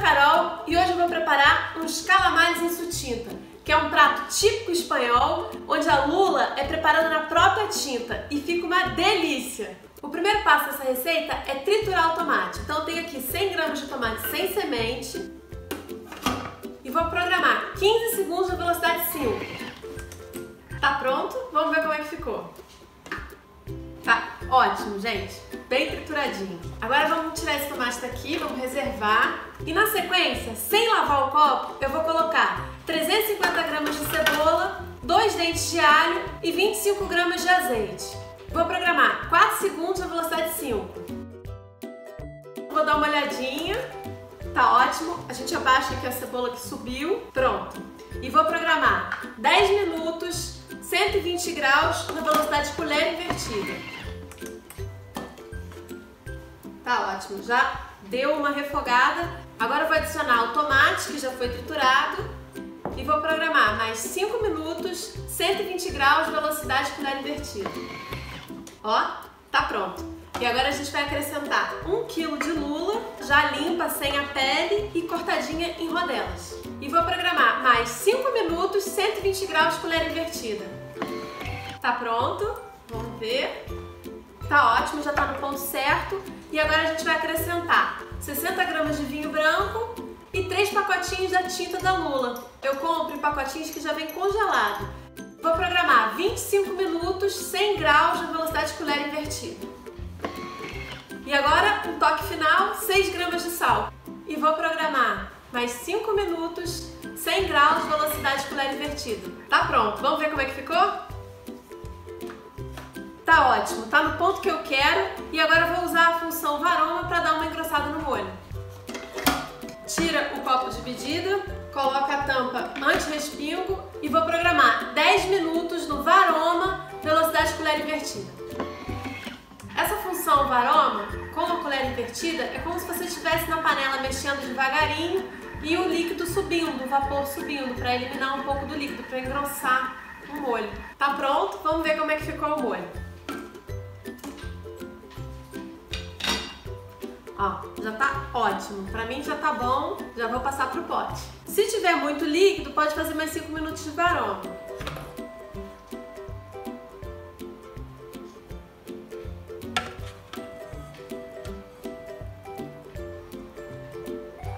Carol e hoje eu vou preparar uns calamares em su tinta, que é um prato típico espanhol, onde a lula é preparada na própria tinta e fica uma delícia! O primeiro passo dessa receita é triturar o tomate, então eu tenho aqui 100 gramas de tomate sem semente e vou programar 15 segundos na velocidade 5. Tá pronto? Vamos ver como é que ficou. Tá ótimo, gente, bem trituradinho. Agora vamos tirar esse tomate daqui, vamos reservar. E na sequência, sem lavar o copo, eu vou colocar 350 gramas de cebola, 2 dentes de alho e 25 gramas de azeite. Vou programar 4 segundos na velocidade 5. Vou dar uma olhadinha, tá ótimo. A gente abaixa aqui a cebola que subiu, pronto. E vou programar 10 minutos, 120 graus, na velocidade colher invertida. Tá ótimo, já deu uma refogada. Agora eu vou adicionar o tomate que já foi triturado e vou programar mais 5 minutos, 120 graus, velocidade colher invertida. Ó, tá pronto. E agora a gente vai acrescentar 1 kg de lula, já limpa, sem a pele e cortadinha em rodelas. E vou programar mais 5 minutos, 120 graus, colher invertida. Tá pronto? Vamos ver. Tá ótimo, já tá no ponto certo. E agora a gente vai acrescentar 60 gramas de vinho branco e 3 pacotinhos da tinta da lula. Eu compro em pacotinhos que já vem congelado. Vou programar 25 minutos, 100 graus, na velocidade colher invertida. E agora, um toque final, 6 gramas de sal. E vou programar mais 5 minutos, 100 graus, velocidade colher invertida. Tá pronto, vamos ver como é que ficou? Tá ótimo, tá no ponto que eu quero e agora eu vou usar a função Varoma para dar uma engrossada no molho. Tira o copo de medida, coloca a tampa anti-respingo e vou programar 10 minutos no Varoma, velocidade colher invertida. Essa função Varoma, com a colher invertida, é como se você estivesse na panela mexendo devagarinho e o líquido subindo, o vapor subindo, para eliminar um pouco do líquido, para engrossar o molho. Tá pronto? Vamos ver como é que ficou o molho. Ó, já tá ótimo. Pra mim já tá bom, já vou passar pro pote. Se tiver muito líquido, pode fazer mais 5 minutos de varoma.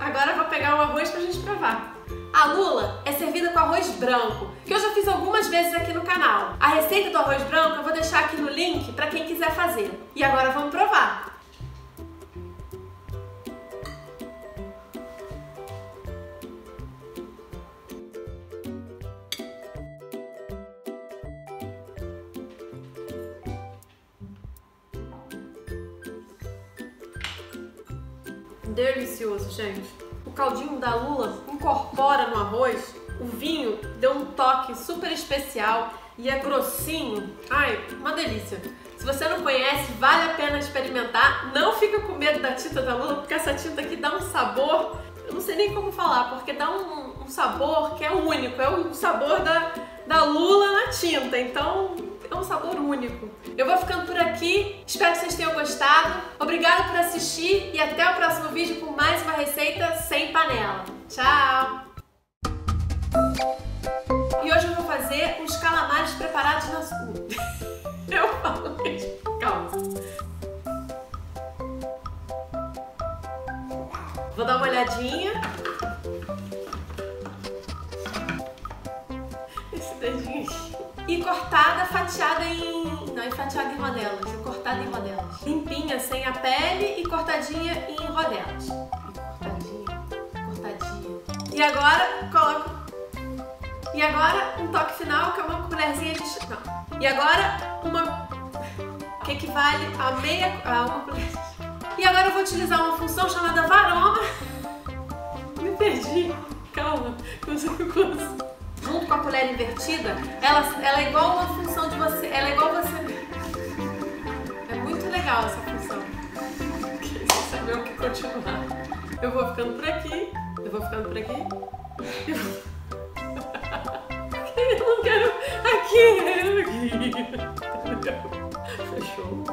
Agora eu vou pegar o arroz pra gente provar. A lula é servida com arroz branco, que eu já fiz algumas vezes aqui no canal. A receita do arroz branco eu vou deixar aqui no link pra quem quiser fazer. E agora vamos provar. Delicioso, gente. O caldinho da lula incorpora no arroz, o vinho deu um toque super especial e é grossinho. Ai, uma delícia. Se você não conhece, vale a pena experimentar. Não fica com medo da tinta da lula, porque essa tinta aqui dá um sabor, eu não sei nem como falar, porque dá um sabor que é único, é o sabor da lula na tinta, então é um sabor único. Eu vou ficando por aqui, espero que vocês tenham gostado. Obrigada por assistir e até o próximo vídeo com mais uma receita sem panela. Tchau! E hoje eu vou fazer uns calamares preparados na... Eu falo mesmo. Calma. Vou dar uma olhadinha. Esse dedinho aqui. E cortada, fatiada em... Não, é fatiada em rodelas. Cortada em rodelas. Limpinha, sem a pele e cortadinha em rodelas. Cortadinha. E agora, coloco... E agora, um toque final, que é uma colherzinha de chá. Não. E agora, uma... O que equivale a meia... Ah, uma colher. E agora eu vou utilizar uma função chamada varoma. Me perdi. Calma. Eu só consigo. Junto com a colher invertida, ela é igual uma função de você... Ela é igual você... É muito legal essa função. Queria saber o que continuar. Eu vou ficando por aqui. Eu vou ficando por aqui. Eu vou... Eu não quero... Aqui! Fechou.